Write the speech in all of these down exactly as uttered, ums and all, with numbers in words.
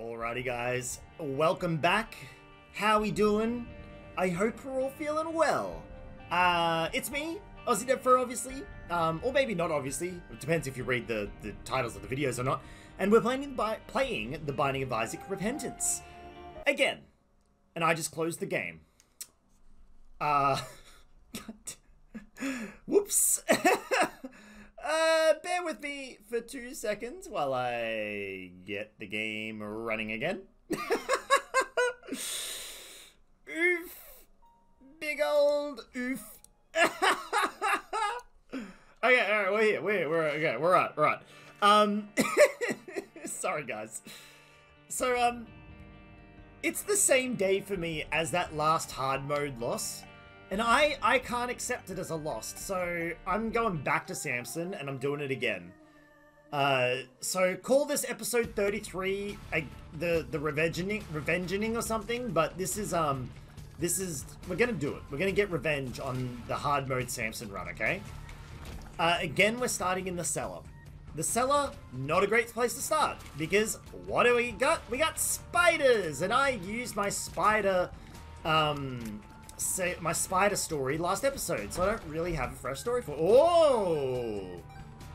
Alrighty guys, welcome back. How we doing? I hope we're all feeling well. Uh, it's me, AussieDevFro, obviously. Um, or maybe not obviously. It depends if you read the, the titles of the videos or not. And we're playing, by, playing The Binding of Isaac Repentance. Again. And I just closed the game. Uh... Whoops. Uh, bear with me for two seconds while I get the game running again. Oof. Big old oof. Okay, alright, we're here, we're here, we're, okay, we're right, we're right. Um, sorry guys. So, um, it's the same day for me as that last hard mode loss. And I, I can't accept it as a loss, so I'm going back to Samson and I'm doing it again. Uh, so call this episode thirty-three I, the the revengeing revengeing or something, but this is um this is we're gonna do it. We're gonna get revenge on the hard mode Samson run, okay? Uh, again, we're starting in the cellar. The cellar, not a great place to start because what do we got? We got spiders, and I used my spider um. Say my spider story last episode, so I don't really have a fresh story for. Oh,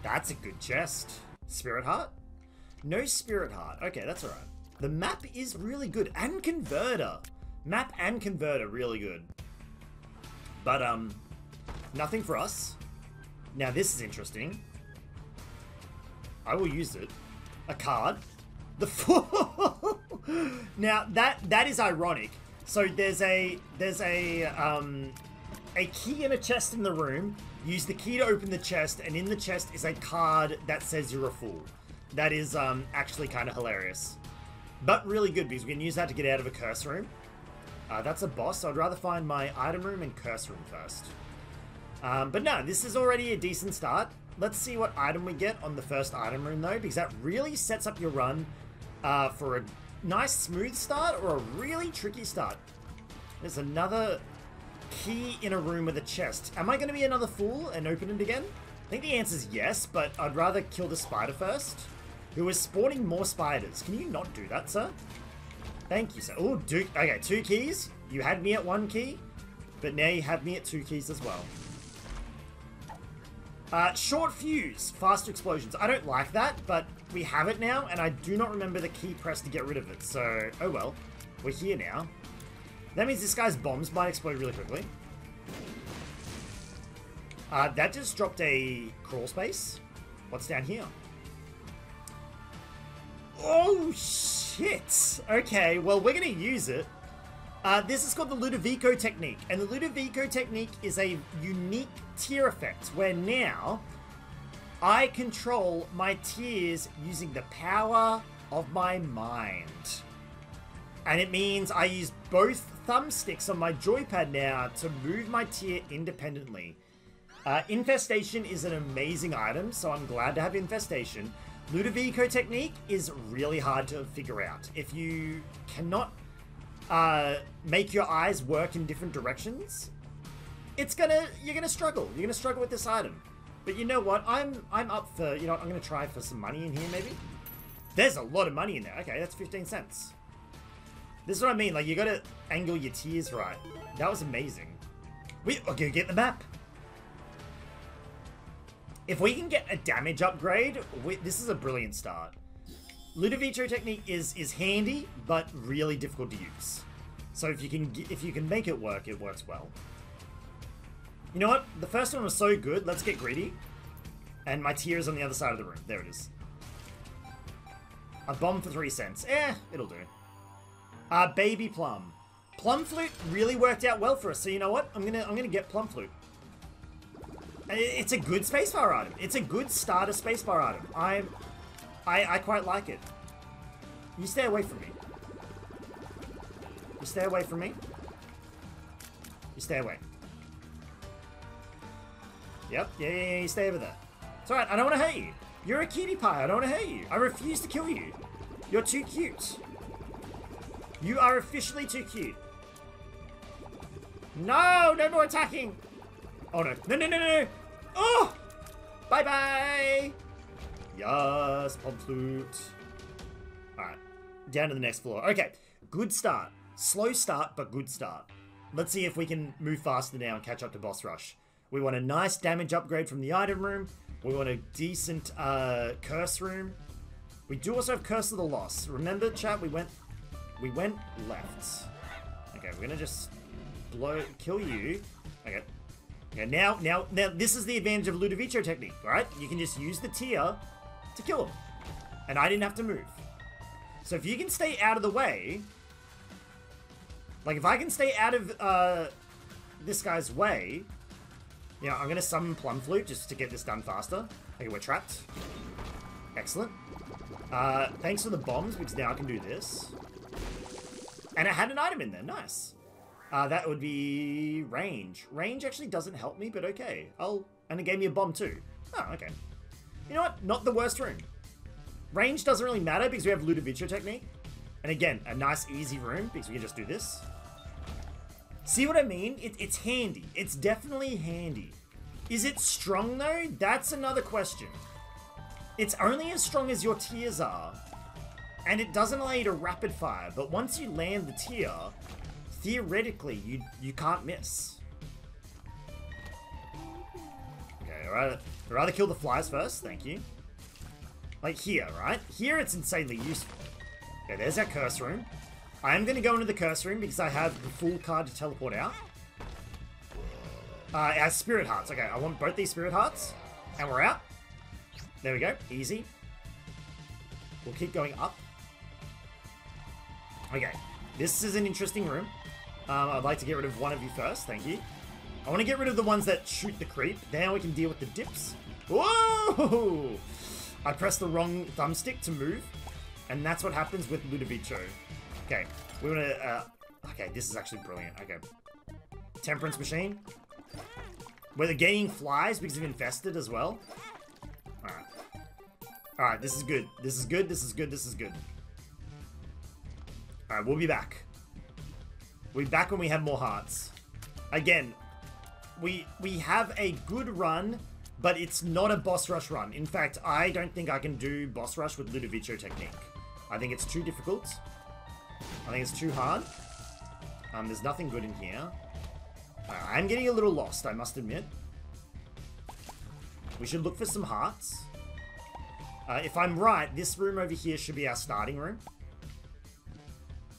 that's a good chest. Spirit heart? No spirit heart. Okay, that's alright. The map is really good, and converter. Map and converter, really good. But um, nothing for us. Now this is interesting. I will use it. A card. The fool. Now that that is ironic. So there's a there's a um, a key in a chest in the room. Use the key to open the chest, and in the chest is a card that says you're a fool. That is um, actually kind of hilarious, but really good because we can use that to get out of a curse room. Uh, that's a boss. So I'd rather find my item room and curse room first. Um, but no, this is already a decent start. Let's see what item we get on the first item room though, because that really sets up your run uh, for a. Nice smooth start or a really tricky start. There's another key in a room with a chest. Am I going to be another fool and open it again? I think the answer is yes, but I'd rather kill the spider first. Who is spawning more spiders. Can you not do that, sir? Thank you, sir. Oh, dude. Okay, two keys. You had me at one key, but now you have me at two keys as well. Uh, short fuse, faster explosions. I don't like that, but we have it now, and I do not remember the key press to get rid of it, so oh well. We're here now. That means this guy's bombs might explode really quickly. Uh, that just dropped a crawl space. What's down here? Oh, shit! Okay, well, we're gonna use it. Uh, this is called the Ludovico Technique, and the Ludovico Technique is a unique tier effect where now I control my tiers using the power of my mind. And it means I use both thumbsticks on my joypad now to move my tier independently. Uh, Infestation is an amazing item, so I'm glad to have Infestation. Ludovico Technique is really hard to figure out. If you cannot... Uh, make your eyes work in different directions, it's gonna, you're gonna struggle. You're gonna struggle with this item. But you know what? I'm, I'm up for, you know, I'm gonna try for some money in here maybe. There's a lot of money in there. Okay, that's fifteen cents. This is what I mean. Like, you gotta angle your tiers right. That was amazing. We, okay, get the map. If we can get a damage upgrade, we, this is a brilliant start. Ludovico Technique is is handy, but really difficult to use. So if you can if you can make it work, it works well. You know what? The first one was so good. Let's get greedy. And my tier is on the other side of the room. There it is. A bomb for three cents. Eh, it'll do. Uh, baby plum. Plum flute really worked out well for us. So you know what? I'm gonna I'm gonna get plum flute. It's a good spacebar item. It's a good starter spacebar item. I'm. I, I quite like it. You stay away from me. You stay away from me. You stay away. Yep, yeah, yeah, yeah, you stay over there. It's alright, I don't want to hurt you. You're a cutie pie, I don't want to hurt you. I refuse to kill you. You're too cute. You are officially too cute. No, no more attacking. Oh no, no, no, no, no. Oh! Bye-bye! Yes, Plum Flute. Alright. down to the next floor. Okay, good start. Slow start, but good start. Let's see if we can move faster now and catch up to Boss Rush. We want a nice damage upgrade from the item room. We want a decent uh, curse room. We do also have Curse of the Lost. Remember, chat, we went we went left. Okay, we're gonna just blow kill you. Okay. Okay, now now now this is the advantage of Ludovico technique, right? You can just use the tier to kill him. And I didn't have to move. So if you can stay out of the way. Like if I can stay out of uh this guy's way, you know, I'm gonna summon Plum Flute just to get this done faster. Okay, we're trapped. Excellent. Uh, thanks for the bombs, because now I can do this. And I had an item in there, nice. Uh, that would be range. Range actually doesn't help me, but okay. I'll, and it gave me a bomb too. Oh, okay. You know what, not the worst room. Range doesn't really matter because we have Ludovico technique. And again, a nice easy room because we can just do this. See what I mean? It, it's handy, it's definitely handy. Is it strong though? That's another question. It's only as strong as your tiers are, and it doesn't allow you to rapid fire, but once you land the tier, theoretically, you you can't miss. Okay, I'd rather, I'd rather kill the flies first, thank you. Like here, right? Here it's insanely useful. Okay, there's our curse room. I am gonna go into the curse room because I have the full card to teleport out. Uh, our spirit hearts, okay, I want both these spirit hearts, and we're out. There we go, easy. We'll keep going up. Okay, this is an interesting room. Um, I'd like to get rid of one of you first, thank you. I want to get rid of the ones that shoot the creep. Now we can deal with the dips. Whoa! I pressed the wrong thumbstick to move, and that's what happens with Ludovico. Okay, we want to... Uh, okay, this is actually brilliant, okay. Temperance Machine. We're gaining flies because we've infested as well. Alright, Alright, this is good, this is good, this is good, this is good. Alright, we'll be back. We'll be back when we have more hearts. Again, we we have a good run, but it's not a boss rush run. In fact, I don't think I can do boss rush with Ludovico technique. I think it's too difficult. I think it's too hard. Um, there's nothing good in here. Right, I'm getting a little lost, I must admit. We should look for some hearts. Uh, if I'm right, this room over here should be our starting room.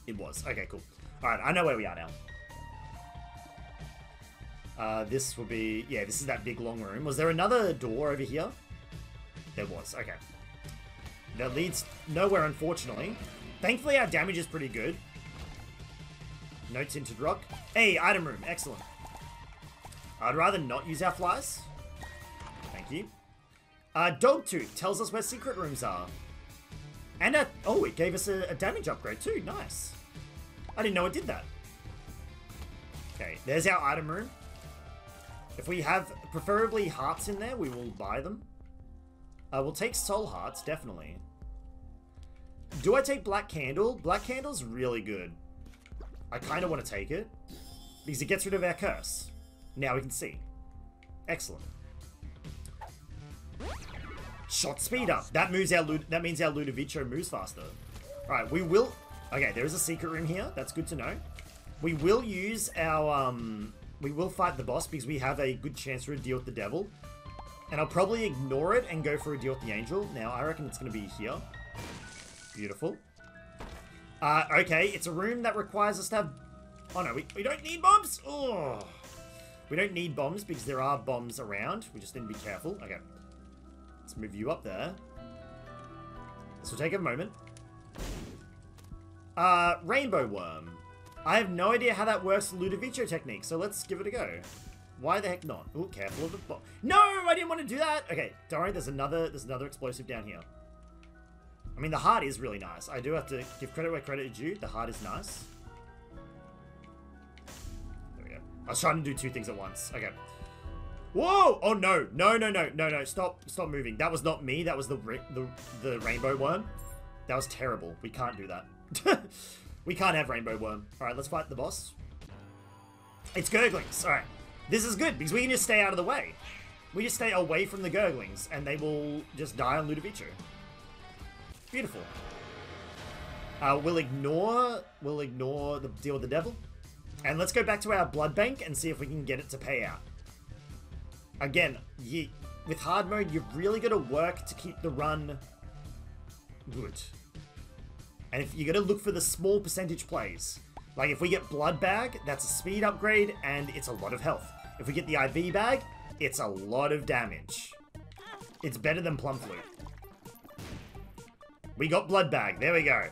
It was. Okay, cool. Alright, I know where we are now. Uh, this will be... Yeah, this is that big long room. Was there another door over here? There was. Okay. That leads nowhere, unfortunately. Thankfully, our damage is pretty good. No tinted rock. Hey, item room. Excellent. I'd rather not use our flies. Thank you. Uh, Dogtooth tells us where secret rooms are. And a, oh, it gave us a, a damage upgrade too. Nice. I didn't know it did that. Okay, there's our item room. If we have preferably hearts in there, we will buy them. Uh, we'll take soul hearts, definitely. Do I take Black Candle? Black Candle's really good. I kind of want to take it. Because it gets rid of our curse. Now we can see. Excellent. Shot speed up. That moves our Lud that means our Ludovico moves faster. Alright, we will... Okay, there is a secret room here. That's good to know. We will use our... Um, we will fight the boss because we have a good chance for a deal with the devil. And I'll probably ignore it and go for a deal with the angel. Now, I reckon it's going to be here. Beautiful. Uh, okay, it's a room that requires us to have... Oh no, we, we don't need bombs! Oh, we don't need bombs because there are bombs around. We just need to be careful. Okay. Let's move you up there. This will take a moment. Uh, Rainbow Worm. I have no idea how that works with Ludovico technique, so let's give it a go. Why the heck not? Ooh, careful of the bomb. No, I didn't want to do that! Okay, don't worry, there's another, there's another explosive down here. I mean, the heart is really nice. I do have to give credit where credit is due. The heart is nice. There we go. I was trying to do two things at once. Okay. Whoa! Oh no, no, no, no, no, no, stop, stop moving. That was not me, that was the the, the Rainbow Worm. That was terrible, we can't do that. We can't have Rainbow Worm. All right, let's fight the boss. It's Gurglings, all right. This is good, because we can just stay out of the way. We just stay away from the Gurglings, and they will just die on Ludovico. Beautiful. Uh, we'll ignore we'll ignore the deal with the devil. And let's go back to our blood bank and see if we can get it to pay out. Again, you, with hard mode, you've really got to work to keep the run good. And if you're going to look for the small percentage plays. Like if we get blood bag, that's a speed upgrade and it's a lot of health. If we get the I V bag, it's a lot of damage. It's better than Plum Flute. We got blood bag. There we go.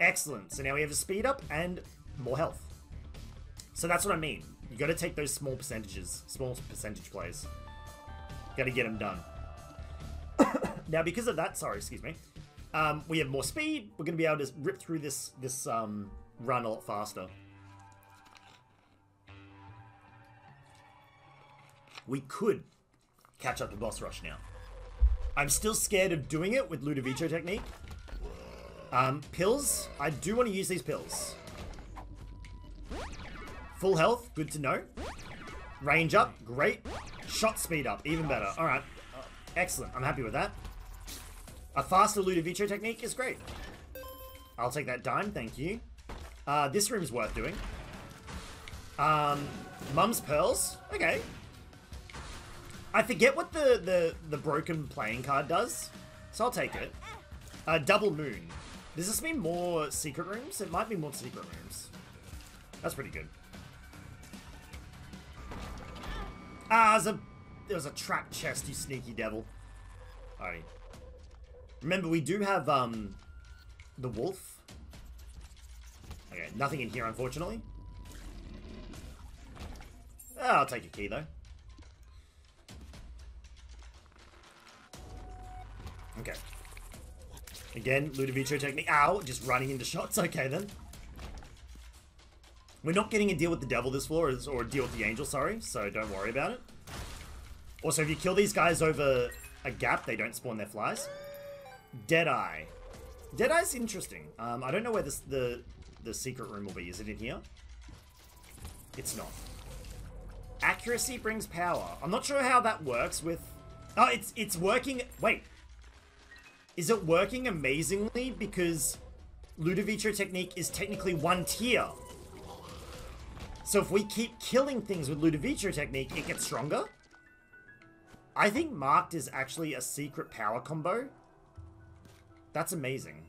Excellent. So now we have a speed up and more health. So that's what I mean. You got to take those small percentages, small percentage plays. Got to get them done. Now, because of that, sorry, excuse me. Um, we have more speed. We're going to be able to rip through this this um, run a lot faster. We could catch up to boss rush now. I'm still scared of doing it with Ludovico Technique. Um, pills. I do want to use these pills. Full health. Good to know. Range up. Great. Shot speed up. Even better. Alright. Excellent. I'm happy with that. A faster Ludovico Technique is great. I'll take that dime. Thank you. Uh, this room's worth doing. Um, Mum's Pearls. Okay. I forget what the, the, the broken playing card does, so I'll take it. Uh, Double Moon. Does this mean more secret rooms? It might be more secret rooms. That's pretty good. Ah, there's a, there was a trap chest, you sneaky devil. Alrighty. Remember, we do have um, the wolf. Okay, nothing in here, unfortunately. Oh, I'll take a key, though. Okay. Again, Ludovico Technique. Ow, just running into shots. Okay, then. We're not getting a deal with the devil this floor, or a deal with the angel, sorry, so don't worry about it. Also, if you kill these guys over a gap, they don't spawn their flies. Deadeye. Deadeye's interesting. Um, I don't know where this, the, the secret room will be. Is it in here? It's not. Accuracy brings power. I'm not sure how that works with... Oh, it's, it's working... Wait. Is it working amazingly because Ludovico Technique is technically one tier? So if we keep killing things with Ludovico Technique, it gets stronger? I think Marked is actually a secret power combo. That's amazing.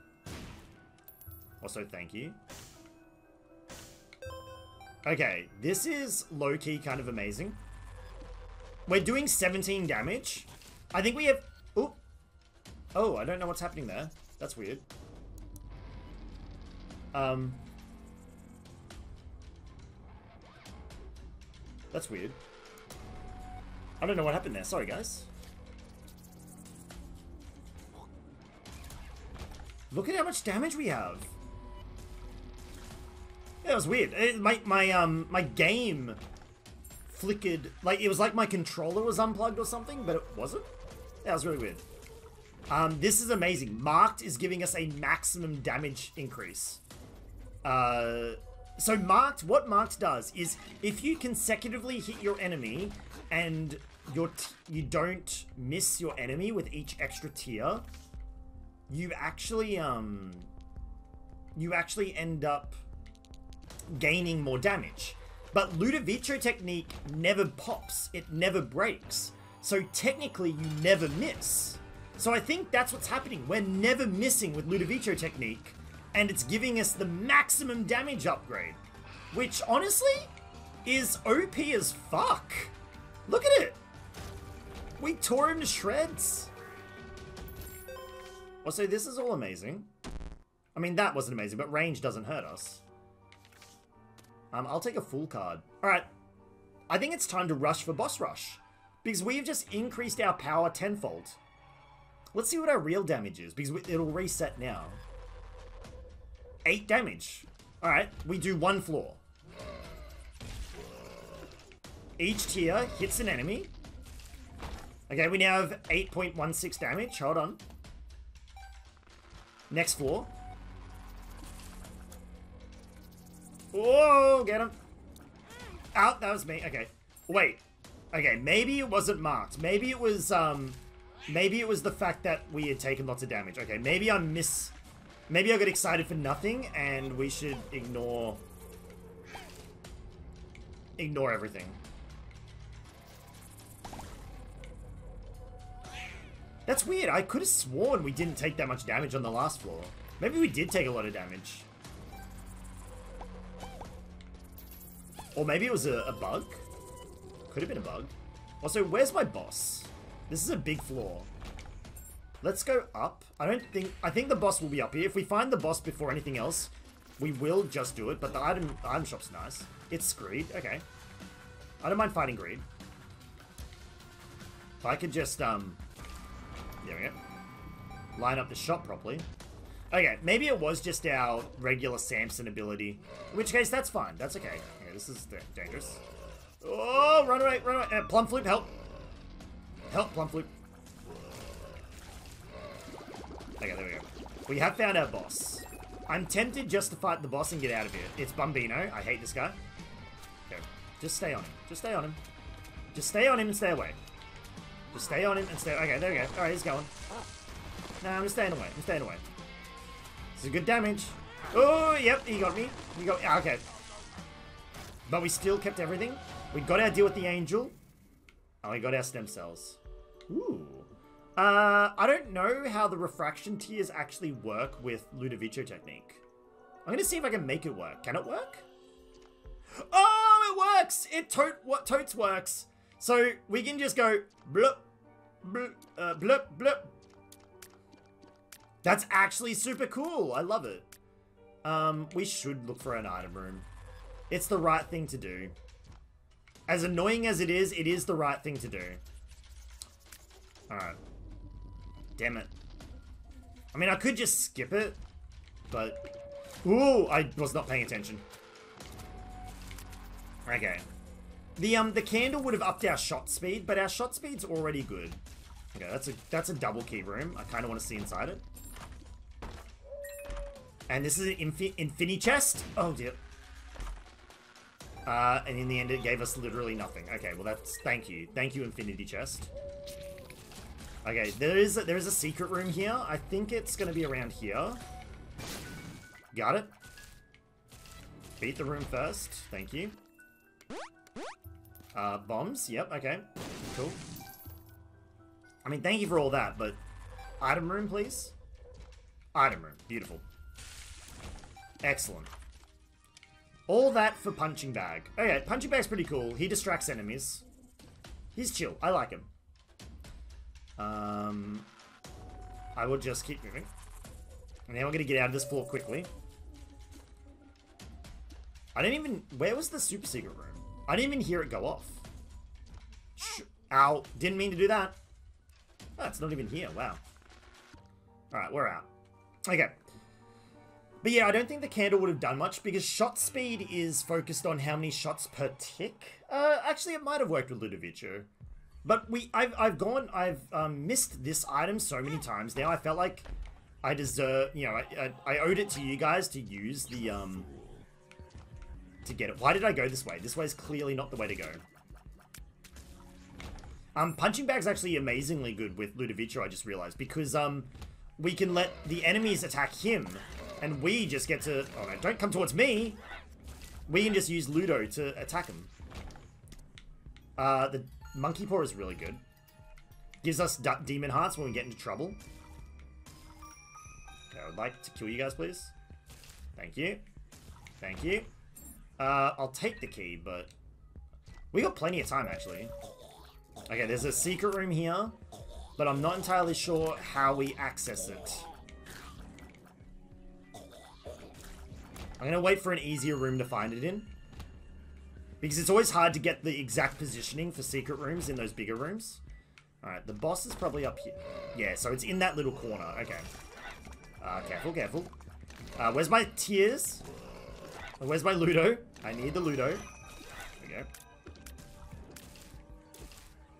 Also, thank you. Okay, this is low-key kind of amazing. We're doing seventeen damage. I think we have... Oop. Oh, I don't know what's happening there. That's weird. Um. That's weird. I don't know what happened there. Sorry, guys. Look at how much damage we have. That was weird. It, my my um my game flickered. Like it was like my controller was unplugged or something, but it wasn't. That was really weird. Um, this is amazing. Marked is giving us a maximum damage increase. Uh, so Marked, what Marked does is if you consecutively hit your enemy and your t you don't miss your enemy with each extra tier, you actually um, you actually end up gaining more damage. But Ludovico Technique never pops. It never breaks. So technically, you never miss. So I think that's what's happening. We're never missing with Ludovico Technique, and it's giving us the maximum damage upgrade, which honestly is O P as fuck. Look at it. We tore him to shreds. Also, this is all amazing. I mean, that wasn't amazing, but range doesn't hurt us. Um, I'll take a full card. All right. I think it's time to rush for boss rush because we've just increased our power tenfold. Let's see what our real damage is, because it'll reset now. Eight damage. Alright, we do one floor. Each tier hits an enemy. Okay, we now have eight point one six damage. Hold on. Next floor. Whoa, get him. Ow, that was me. Okay, wait. Okay, maybe it wasn't marked. Maybe it was, um... Maybe it was the fact that we had taken lots of damage. Okay, maybe I'm mis Maybe I'll get excited for nothing, and we should ignore... Ignore everything. That's weird. I could have sworn we didn't take that much damage on the last floor. Maybe we did take a lot of damage. Or maybe it was a, a bug. Could have been a bug. Also, where's my boss? This is a big floor. Let's go up. I don't think... I think the boss will be up here. If we find the boss before anything else, we will just do it. But the item, item shop's nice. It's Greed. Okay. I don't mind fighting Greed. If I could just, um... there we go. Line up the shop properly. Okay, maybe it was just our regular Samson ability. In which case, that's fine. That's okay. Okay, this is dangerous. Oh, run away, run away. Uh, Plum Flute, help. Help, Plum Flute. Okay, there we go. We have found our boss. I'm tempted just to fight the boss and get out of here. It's Bumbino. I hate this guy. Okay, just stay on him. Just stay on him. Just stay on him and stay away. Just stay on him and stay... Okay, there we go. Alright, he's going. No, I'm just staying away. I'm staying away. This is good damage. Oh, yep, he got me. He got... Ah, okay. But we still kept everything. We got our deal with the angel. And we got our stem cells. Ooh. Uh, I don't know how the refraction tiers actually work with Ludovico Technique. I'm gonna see if I can make it work. Can it work? Oh, it works! It tote... What totes works. So, we can just go, bloop, bloop, uh, bloop, bloop. That's actually super cool. I love it. Um, we should look for an item room. It's the right thing to do. As annoying as it is, it is the right thing to do. Alright. Damn it. I mean, I could just skip it, but... Ooh, I was not paying attention. Okay. The um the candle would have upped our shot speed, but our shot speed's already good. Okay, that's a that's a double key room. I kind of want to see inside it. And this is an infi infini chest. Oh dear. Uh, and in the end, it gave us literally nothing. Okay, well that's thank you, thank you, infinity chest. Okay, there is a, there is a secret room here. I think it's gonna be around here. Got it. Beat the room first. Thank you. Uh, bombs. Yep, okay. Cool. I mean, thank you for all that, but... Item room, please? Item room. Beautiful. Excellent. All that for Punching Bag. Okay, Punching Bag's pretty cool. He distracts enemies. He's chill. I like him. Um... I will just keep moving. And now we're gonna get out of this floor quickly. I didn't even... Where was the super secret room? I didn't even hear it go off. Shh. Ow. Didn't mean to do that. Oh, it's not even here. Wow. Alright, we're out. Okay. But yeah, I don't think the candle would have done much because shot speed is focused on how many shots per tick. Uh, actually, it might have worked with Ludovico. But we, I've, I've gone, I've um, missed this item so many times now. I felt like I deserve, you know, I, I, I owed it to you guys to use the, um... to get it. Why did I go this way? This way is clearly not the way to go. Um, Punching Bag's actually amazingly good with Ludovico, I just realized, because um, we can let the enemies attack him, and we just get to... Oh no, don't come towards me! We can just use Ludo to attack him. Uh, the Monkey Paw is really good. Gives us d demon hearts when we get into trouble. Okay, I would like to kill you guys, please. Thank you. Thank you. Uh, I'll take the key, but we got plenty of time, actually. Okay, there's a secret room here, but I'm not entirely sure how we access it. I'm gonna wait for an easier room to find it in, because it's always hard to get the exact positioning for secret rooms in those bigger rooms. Alright, the boss is probably up here. Yeah, so it's in that little corner. Okay. Uh, careful, careful. Uh, where's my tears? Where's my Ludo? I need the Ludo. There we go.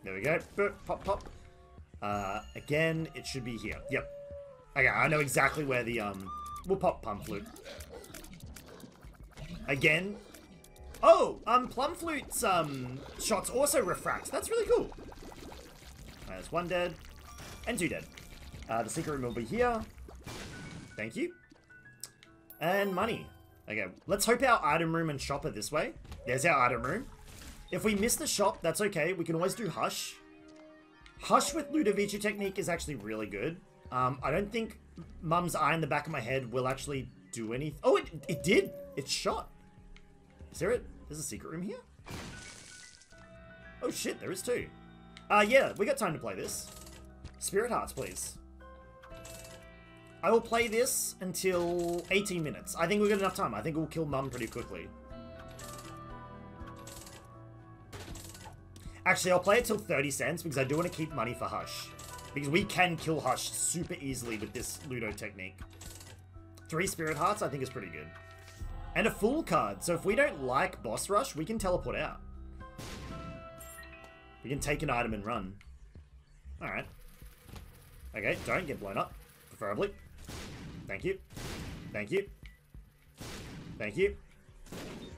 There we go. Burp, pop, pop. Uh, again, it should be here. Yep. Okay, I know exactly where the, um... We'll pop Plum Flute. Again. Oh! Um, Plum Flute's, um... shots also refract. That's really cool. Right, there's one dead. And two dead. Uh, the secret room will be here. Thank you. and money. Okay, let's hope our item room and shop are this way. There's our item room. If we miss the shop, that's okay. We can always do Hush. Hush with Ludovico Technique is actually really good. Um, I don't think Mum's Eye in the back of my head will actually do anything. Oh, it, it did. It shot. Is there it? There's a secret room here? Oh shit, there is too. Uh, yeah, we got time to play this. Spirit Hearts, please. I will play this until eighteen minutes. I think we've got enough time. I think we'll kill Mum pretty quickly. Actually, I'll play it till thirty cents because I do want to keep money for Hush. Because we can kill Hush super easily with this Ludo technique. Three Spirit Hearts I think is pretty good. And a Fool card. So if we don't like Boss Rush, we can teleport out. We can take an item and run. Alright. Okay, don't get blown up. Preferably. Thank you. Thank you. Thank you.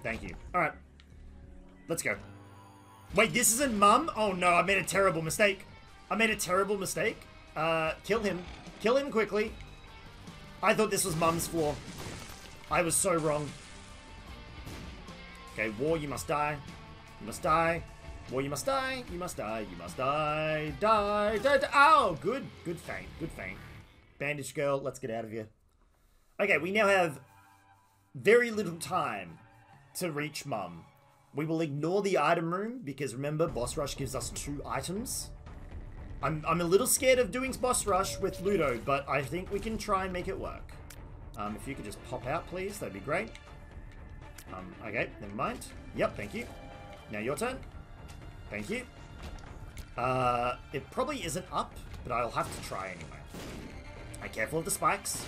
Thank you. Alright. Let's go. Wait, this isn't Mum? Oh no, I made a terrible mistake. I made a terrible mistake. Uh, kill him. Kill him quickly. I thought this was Mum's floor. I was so wrong. Okay, war, you must die. You must die. War, you must die. You must die. You must die. Die, die, die. Oh, good. Good feint. Good feint. Bandage Girl, let's get out of here. Okay, we now have very little time to reach Mum. We will ignore the item room because remember, Boss Rush gives us two items. I'm, I'm a little scared of doing Boss Rush with Ludo, but I think we can try and make it work. Um, if you could just pop out, please, that'd be great. Um, okay, never mind. Yep, thank you. Now your turn. Thank you. Uh, it probably isn't up, but I'll have to try anyway. I'm careful of the spikes.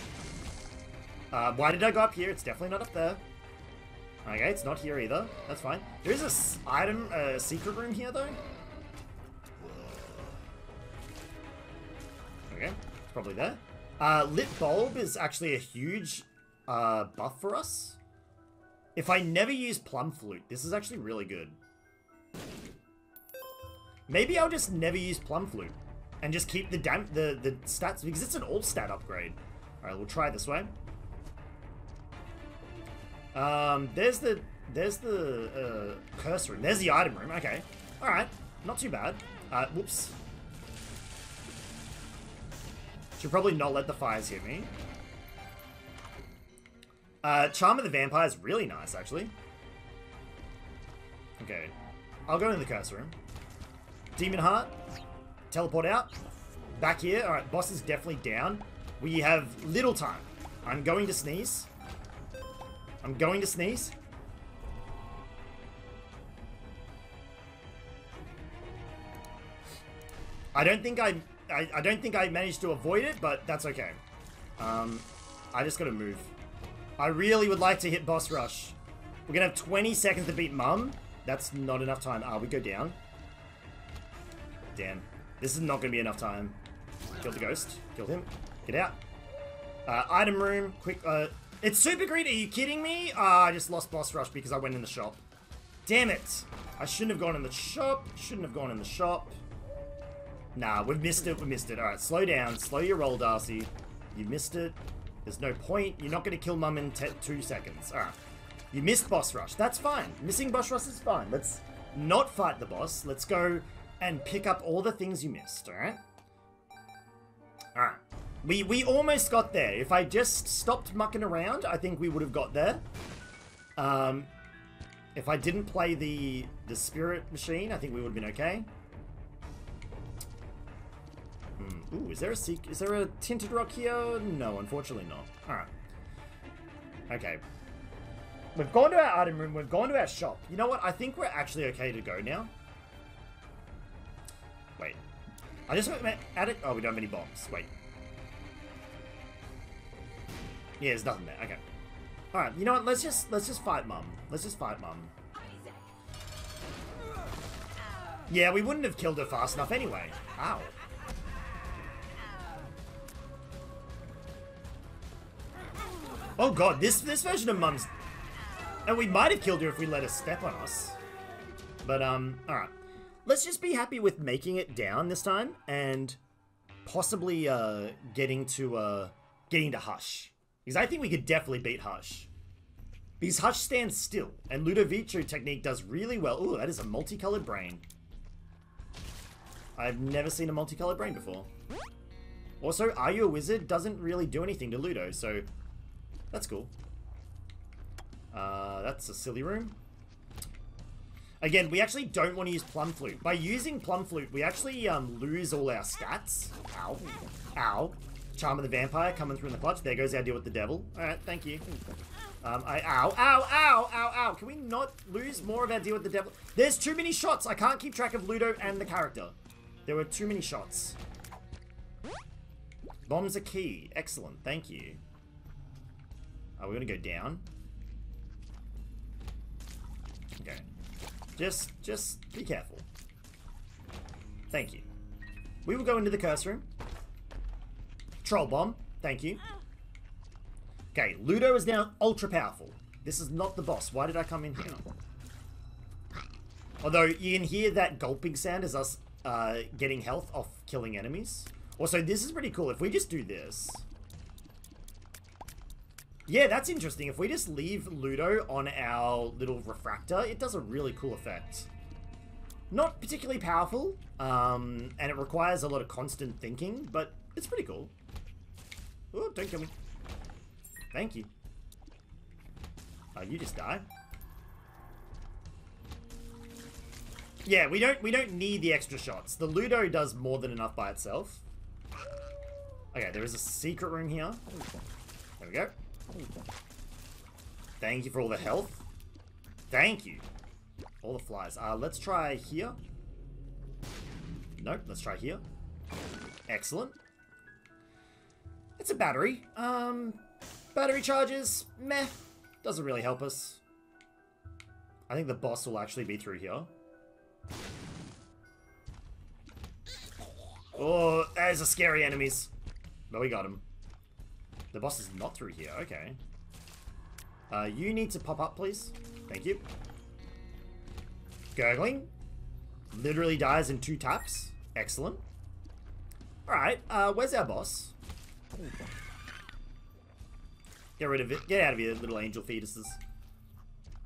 Uh, why did I go up here? It's definitely not up there. Okay, it's not here either. That's fine. There is this item, uh, secret room here though. Okay, it's probably there. Uh, Lit Bulb is actually a huge uh, buff for us. If I never use Plum Flute, this is actually really good. Maybe I'll just never use Plum Flute and just keep the dam the, the stats, because it's an all-stat upgrade. Alright, we'll try this way. Um, there's the, there's the uh, curse room. There's the item room, okay. Alright, not too bad. Uh, whoops. Should probably not let the fires hit me. Uh, Charm of the Vampire is really nice, actually. Okay. I'll go into the curse room. Demon Heart. Teleport out. Back here. Alright, boss is definitely down. We have little time. I'm going to sneeze. I'm going to sneeze. I don't think I... I, I don't think I managed to avoid it, but that's okay. Um, I just gotta move. I really would like to hit Boss Rush. We're gonna have twenty seconds to beat Mum. That's not enough time. Ah, we go down. Damn. This is not gonna be enough time. Kill the ghost. Kill him. Get out. Uh, item room. Quick. Uh, it's Super Greed. Are you kidding me? Ah, I just lost Boss Rush because I went in the shop. Damn it. I shouldn't have gone in the shop. Shouldn't have gone in the shop. Nah, we've missed it, we missed it. Alright, slow down, slow your roll, Darcy. You missed it. There's no point. You're not going to kill Mum in te two seconds. Alright. You missed Boss Rush. That's fine. Missing Boss Rush is fine. Let's not fight the boss. Let's go and pick up all the things you missed, alright? Alright. We, we almost got there. If I just stopped mucking around, I think we would have got there. Um, if I didn't play the, the spirit machine, I think we would have been okay. Ooh, is there a secret? Is there a tinted rock here? No, unfortunately not. Alright. Okay. We've gone to our item room. We've gone to our shop. You know what? I think we're actually okay to go now. Wait. I just went at it. Oh, we don't have any bombs. Wait. Yeah, there's nothing there. Okay. Alright, you know what? Let's just, let's just fight Mum. Let's just fight Mum. Yeah, we wouldn't have killed her fast enough anyway. Ow. Oh god, this this version of Mum's... And we might have killed her if we let her step on us. But, um, alright. Let's just be happy with making it down this time, and possibly, uh, getting to, uh, getting to Hush. Because I think we could definitely beat Hush. Because Hush stands still, and Ludovico Technique does really well. Ooh, that is a multicolored brain. I've never seen a multicolored brain before. Also, Are You a Wizard doesn't really do anything to Ludo, so that's cool. Uh, that's a silly room. Again, we actually don't want to use Plum Flute. By using Plum Flute, we actually um, lose all our stats. Ow. Ow. Charm of the Vampire coming through in the clutch. There goes our deal with the devil. Alright, thank you. Um, I, ow, ow, ow, ow, ow. Can we not lose more of our deal with the devil? There's too many shots. I can't keep track of Ludo and the character. There were too many shots. Bombs are key. Excellent. Thank you. Are we going to go down? Okay. Just, just be careful. Thank you. We will go into the curse room. Troll bomb. Thank you. Okay, Ludo is now ultra powerful. This is not the boss. Why did I come in here? Although, you can hear that gulping sound as us uh, getting health off killing enemies. Also, this is pretty cool. If we just do this... Yeah, that's interesting. If we just leave Ludo on our little refractor, it does a really cool effect. Not particularly powerful, um, and it requires a lot of constant thinking, but it's pretty cool. Oh, don't kill me. Thank you. Oh, you just die. Yeah, we don't we don't need the extra shots. The Ludo does more than enough by itself. Okay, there is a secret room here. There we go. Thank you for all the health. Thank you. All the flies. Uh, let's try here. Nope, let's try here. Excellent. It's a battery. Um, battery charges. Meh. Doesn't really help us. I think the boss will actually be through here. Oh, those are scary enemies. But we got him. The boss is not through here. Okay. Uh, you need to pop up, please. Thank you. Gurgling. Literally dies in two taps. Excellent. Alright, uh, where's our boss? Get rid of it. Get out of here, little angel fetuses.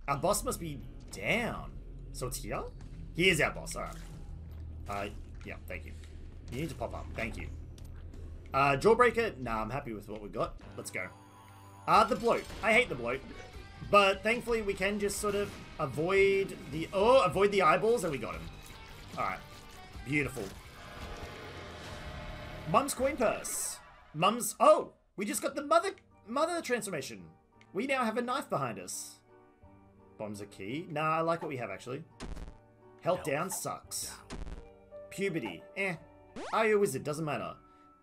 Our boss must be down. So it's here? Here's our boss. Alright. Uh, yeah, thank you. You need to pop up. Thank you. Uh, Jawbreaker? Nah, I'm happy with what we got. Let's go. Uh, the bloat. I hate the bloat. But thankfully we can just sort of avoid the... Oh, avoid the eyeballs and we got him. Alright. Beautiful. Mum's Coin Purse. Mum's... Oh! We just got the Mother... Mother Transformation. We now have a knife behind us. Bombs are key. Nah, I like what we have actually. Health down sucks. Puberty. Eh. Are You a Wizard? Doesn't matter.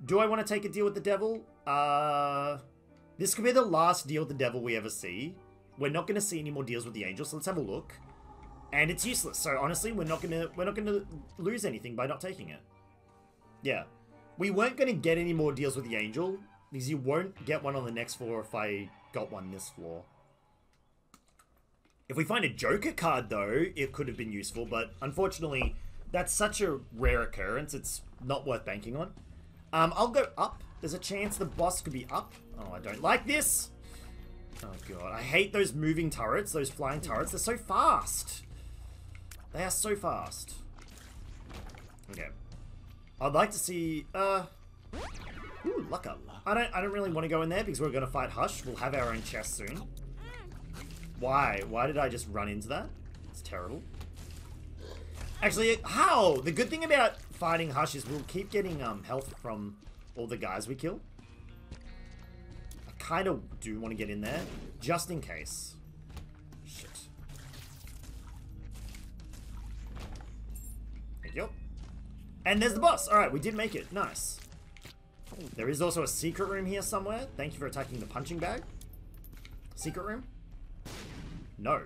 Do I want to take a deal with the devil? Uh, this could be the last deal with the devil we ever see. We're not going to see any more deals with the angel, so let's have a look. And it's useless. So honestly, we're not going to we're not going to lose anything by not taking it. Yeah, we weren't going to get any more deals with the angel because you won't get one on the next floor if I got one this floor. If we find a Joker card though, it could have been useful, but unfortunately, that's such a rare occurrence. It's not worth banking on. Um, I'll go up. There's a chance the boss could be up. Oh, I don't like this. Oh, God. I hate those moving turrets, those flying turrets. They're so fast. They are so fast. Okay. I'd like to see... Uh... Ooh, luck up. I don't, I don't really want to go in there because we're going to fight Hush. We'll have our own chest soon. Why? Why did I just run into that? It's terrible. Actually, how? The good thing about... fighting Hush is we'll keep getting um, health from all the guys we kill. I kind of do want to get in there, just in case. Shit. Thank you. And there's the boss. Alright, we did make it. Nice. There is also a secret room here somewhere. Thank you for attacking the punching bag. Secret room? No.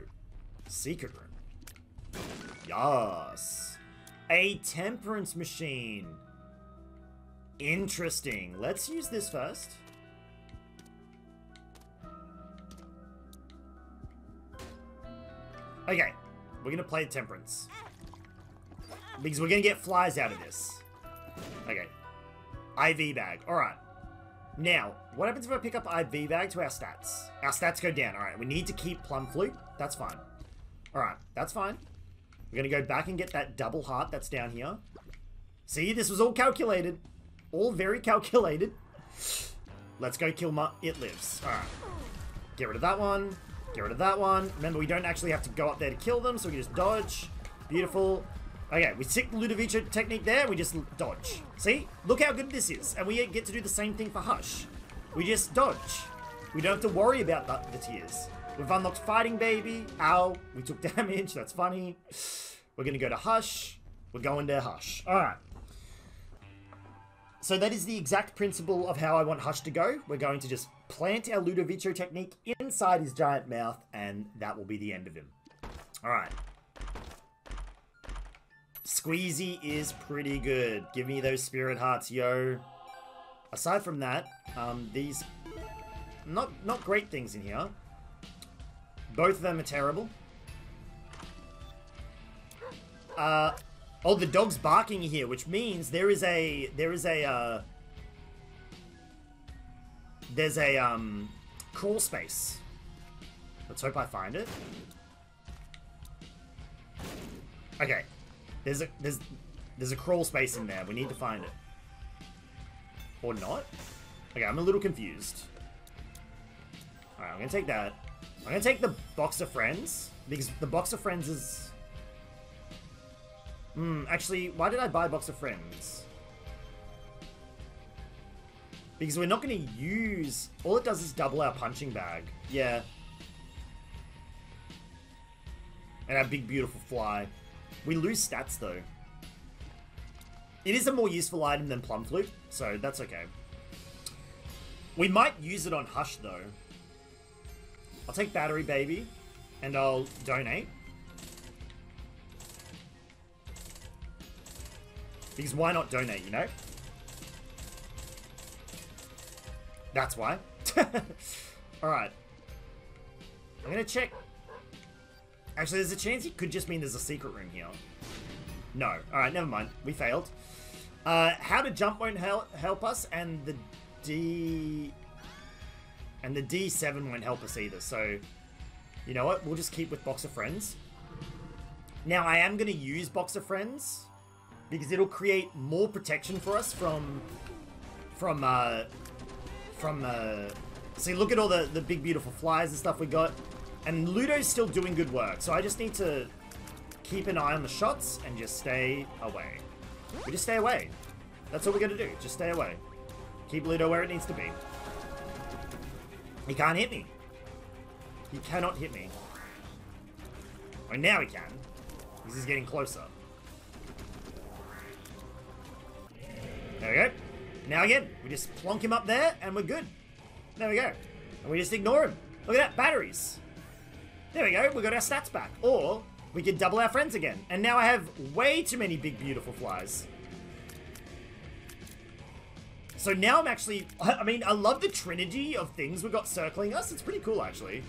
Secret room. Yes. A temperance machine. Interesting. Let's use this first. Okay. We're going to play temperance. Because we're going to get flies out of this. Okay. I V bag. Alright. Now, what happens if I pick up I V Bag to our stats? Our stats go down. Alright, we need to keep Plum Flute. That's fine. Alright, that's fine. We're going to go back and get that double heart that's down here. See, this was all calculated. All very calculated. Let's go kill Mu- It Lives. Alright. Get rid of that one. Get rid of that one. Remember, we don't actually have to go up there to kill them, so we can just dodge. Beautiful. Okay, we sick the Ludovico technique there, we just dodge. See? Look how good this is. And we get to do the same thing for Hush. We just dodge. We don't have to worry about the, the tears. We've unlocked Fighting Baby. Ow. We took damage. That's funny. We're going to go to Hush. We're going to Hush. Alright. So that is the exact principle of how I want Hush to go. We're going to just plant our Ludovico technique inside his giant mouth, and that will be the end of him. Alright. Squeezy is pretty good. Give me those spirit hearts, yo. Aside from that, um, these... Not, not great things in here. Both of them are terrible. Uh, oh, the dog's barking here, which means there is a... There is a... Uh, there's a um, crawl space. Let's hope I find it. Okay. There's a there's there's a crawl space in there. We need to find it. Or not? Okay, I'm a little confused. Alright, I'm gonna take that. I'm gonna take the Box of Friends. Because the Box of Friends is... Hmm, actually, why did I buy Box of Friends? Because we're not gonna use... All it does is double our punching bag. Yeah. And our big beautiful fly. We lose stats, though. It is a more useful item than Plum Flute, so that's okay. We might use it on Hush, though. I'll take Battery Baby, and I'll donate. Because why not donate, you know? That's why. Alright. I'm gonna check... Actually, there's a chance it could just mean there's a secret room here. No. Alright, never mind. We failed. Uh, how to jump won't hel help us, and the D... And the D seven won't help us either, so... You know what? We'll just keep with Box of Friends. Now, I am going to use Box of Friends, because it'll create more protection for us from... From, uh... From, uh... See, look at all the, the big, beautiful flies and stuff we got. And Ludo's still doing good work, so I just need to keep an eye on the shots and just stay away. We just stay away. That's all we gotta do. Just stay away. Keep Ludo where it needs to be. He can't hit me. He cannot hit me. Well, now he can. Because he's getting closer. There we go. Now again, we just plonk him up there, and we're good. There we go. And we just ignore him. Look at that, batteries. There we go, we got our stats back. Or, we could double our friends again. And now I have way too many big, beautiful flies. So now I'm actually... I mean, I love the trinity of things we've got circling us. It's pretty cool, actually.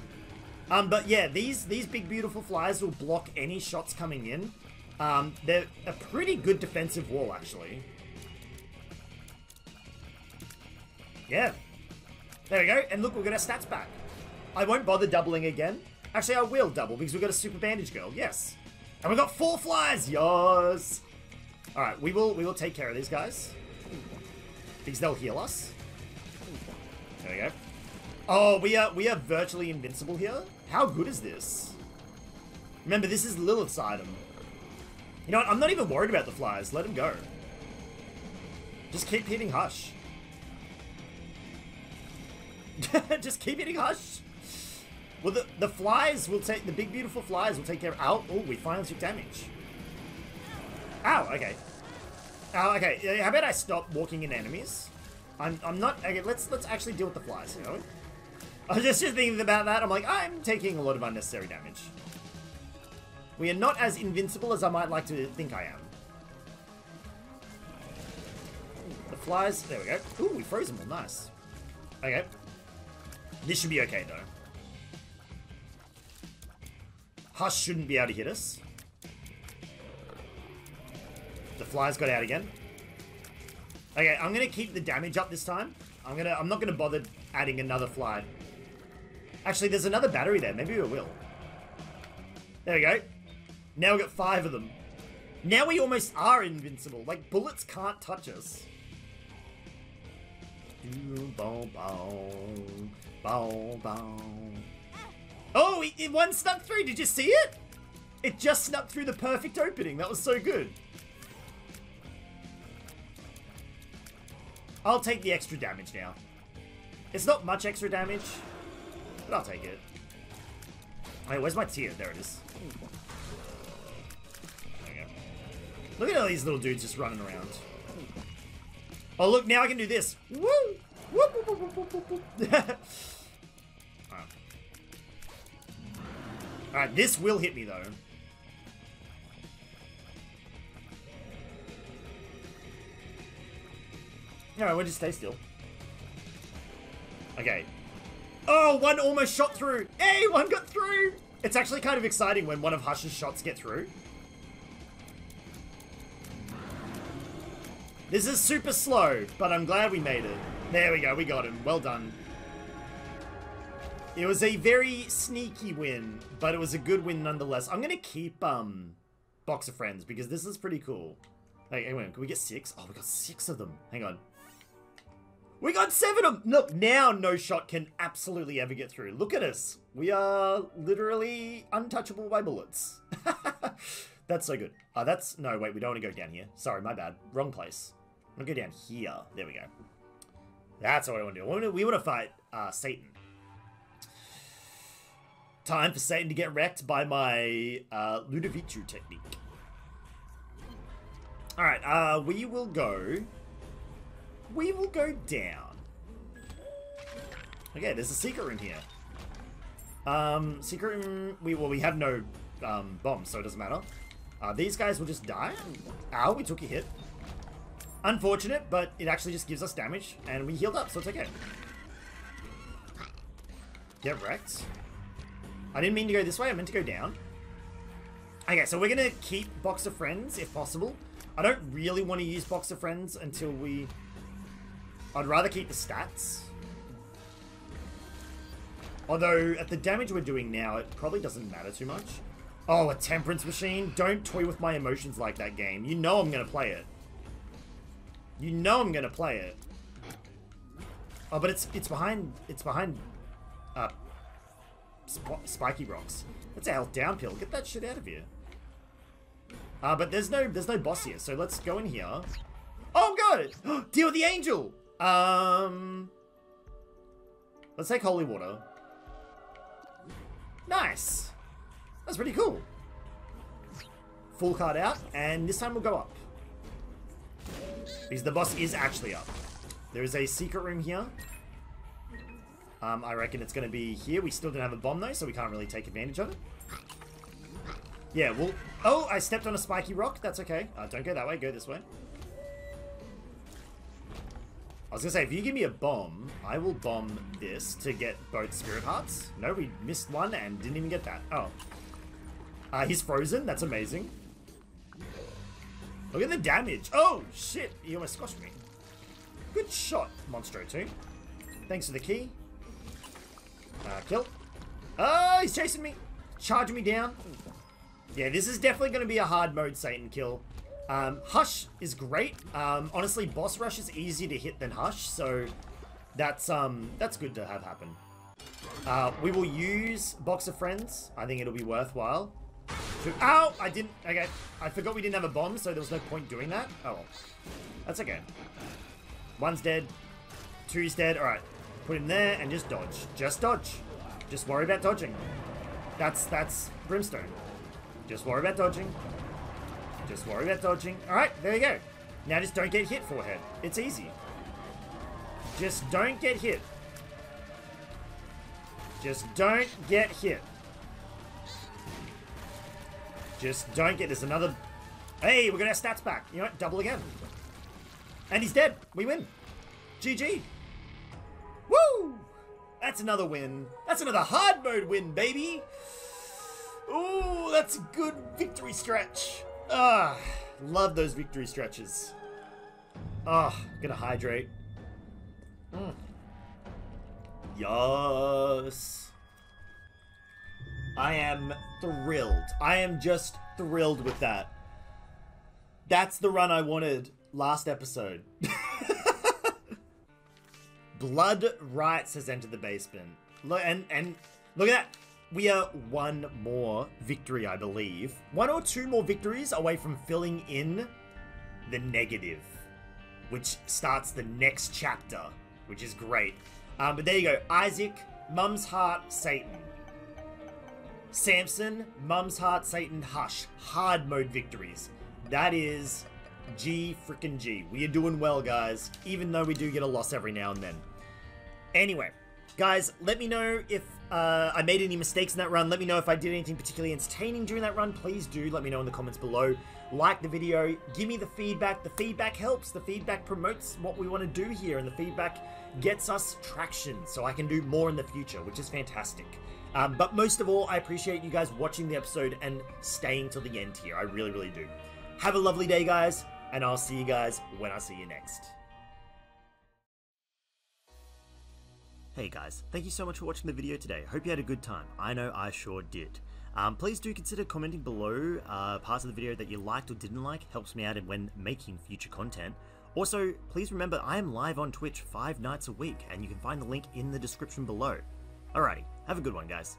Um, but yeah, these, these big, beautiful flies will block any shots coming in. Um, they're a pretty good defensive wall, actually. Yeah. There we go. And look, we've got our stats back. I won't bother doubling again. Actually, I will double, because we've got a super bandage girl, yes. And we've got four flies, yours. All right, we will, we will take care of these guys. Because they'll heal us. There we go. Oh, we are, we are virtually invincible here. How good is this? Remember, this is Lilith's item. You know what, I'm not even worried about the flies. Let them go. Just keep hitting Hush. Just keep hitting Hush. Well, the, the flies will take... The big, beautiful flies will take care of... Ow. Oh, we finally took damage. Ow, okay. Ow, okay. How about I stop walking in enemies? I'm I'm not... Okay, let's let's actually deal with the flies, you know? I was just, just thinking about that. I'm like, I'm taking a lot of unnecessary damage. We are not as invincible as I might like to think I am. The flies... There we go. Ooh, we froze them all. Nice. Okay. This should be okay, though. Hush shouldn't be able to hit us. The flies got out again. Okay, I'm going to keep the damage up this time. I'm gonna. I'm not gonna bother adding another fly. Actually, there's another battery there. Maybe we will. There we go. Now we got five of them. Now we almost are invincible. Like, bullets can't touch us. Oh, it, it one snuck through. Did you see it? It just snuck through the perfect opening. That was so good. I'll take the extra damage now. It's not much extra damage, but I'll take it. Wait, where's my tier? There it is. There we go. Look at all these little dudes just running around. Oh, look, now I can do this. Woo! Whoop, whoop, whoop, whoop, whoop, whoop. Alright. Alright, this will hit me, though. Alright, we'll just stay still. Okay. Oh, one almost shot through. Hey, one got through. It's actually kind of exciting when one of Hush's shots get through. This is super slow, but I'm glad we made it. There we go, we got him. Well done. It was a very sneaky win, but it was a good win nonetheless. I'm gonna keep um, Box of Friends because this is pretty cool. Hey, anyway, can we get six? Oh, we got six of them. Hang on. We got seven of them! Look, now no shot can absolutely ever get through. Look at us. We are literally untouchable by bullets. That's so good. Oh, that's... No, wait, we don't want to go down here. Sorry, my bad. Wrong place. I'm going to go down here. There we go. That's what I want to do. We want to, we want to fight uh, Satan. Time for Satan to get wrecked by my uh, Ludovico Technique. Alright, uh, we will go... We will go down. Okay, there's a secret room here. Um, secret room... We, well, we have no um, bombs, so it doesn't matter. Uh, these guys will just die. Ow, we took a hit. Unfortunate, but it actually just gives us damage, and we healed up, so it's okay. Get wrecked. I didn't mean to go this way, I meant to go down. Okay, so we're gonna keep Box of Friends, if possible. I don't really want to use Box of Friends until we... I'd rather keep the stats. Although, at the damage we're doing now, it probably doesn't matter too much. Oh, a temperance machine? Don't toy with my emotions like that, game. You know I'm gonna play it. You know I'm gonna play it. Oh, but it's it's behind... It's behind... Uh... Sp spiky rocks. That's a health down pill. Get that shit out of here. Uh, but there's no there's no boss here, so let's go in here. Oh, God! Deal with the angel! Um... Let's take holy water. Nice! That's pretty cool. Full card out, and this time we'll go up. Because the boss is actually up. There is a secret room here. Um, I reckon it's going to be here. We still don't have a bomb, though, so we can't really take advantage of it. Yeah, well... Oh, I stepped on a spiky rock. That's okay. Uh, don't go that way. Go this way. I was going to say, if you give me a bomb, I will bomb this to get both spirit hearts. No, we missed one and didn't even get that. Oh. Uh, he's frozen. That's amazing. Look at the damage. Oh, shit. He almost squashed me. Good shot, Monstro two. Thanks for the key. Uh, kill. Oh, he's chasing me. Charging me down. Yeah, this is definitely going to be a hard mode Satan kill. Um, Hush is great. Um, honestly, Boss Rush is easier to hit than Hush, so that's um, that's good to have happen. Uh, we will use Box of Friends. I think it'll be worthwhile. To Ow! I didn't... Okay, I forgot we didn't have a bomb, so there was no point doing that. Oh, well. That's okay. One's dead. Two's dead. Alright. Put him there and just dodge. Just dodge. Just worry about dodging. That's... That's Brimstone. Just worry about dodging. Just worry about dodging. Alright, there you go. Now just don't get hit, forehead. It's easy. Just don't get hit. Just don't get hit. Just don't get... There's another... Hey, we got our stats back. You know what? Double again. And he's dead. We win. G G. Woo! That's another win. That's another hard mode win, baby. Ooh, that's a good victory stretch. Ah, love those victory stretches. Ah, gonna hydrate. Mm. Yes. I am thrilled. I am just thrilled with that. That's the run I wanted last episode. Blood Rights has entered the basement. Look, and, and look at that. We are one more victory, I believe. One or two more victories away from filling in the negative, which starts the next chapter, which is great. Um, but there you go. Isaac, Mum's Heart, Satan. Samson, Mum's Heart, Satan, Hush. Hard mode victories. That is G freaking G. We are doing well, guys, even though we do get a loss every now and then. Anyway, guys, let me know if uh, I made any mistakes in that run. Let me know if I did anything particularly entertaining during that run. Please do let me know in the comments below. Like the video. Give me the feedback. The feedback helps. The feedback promotes what we want to do here, and the feedback gets us traction so I can do more in the future, which is fantastic. Um, but most of all, I appreciate you guys watching the episode and staying till the end here. I really, really do. Have a lovely day, guys, and I'll see you guys when I see you next. Hey guys, thank you so much for watching the video today. Hope you had a good time. I know I sure did. Um, please do consider commenting below uh, parts of the video that you liked or didn't like. Helps me out in when making future content. Also, please remember I am live on Twitch five nights a week, and you can find the link in the description below. Alrighty, have a good one, guys.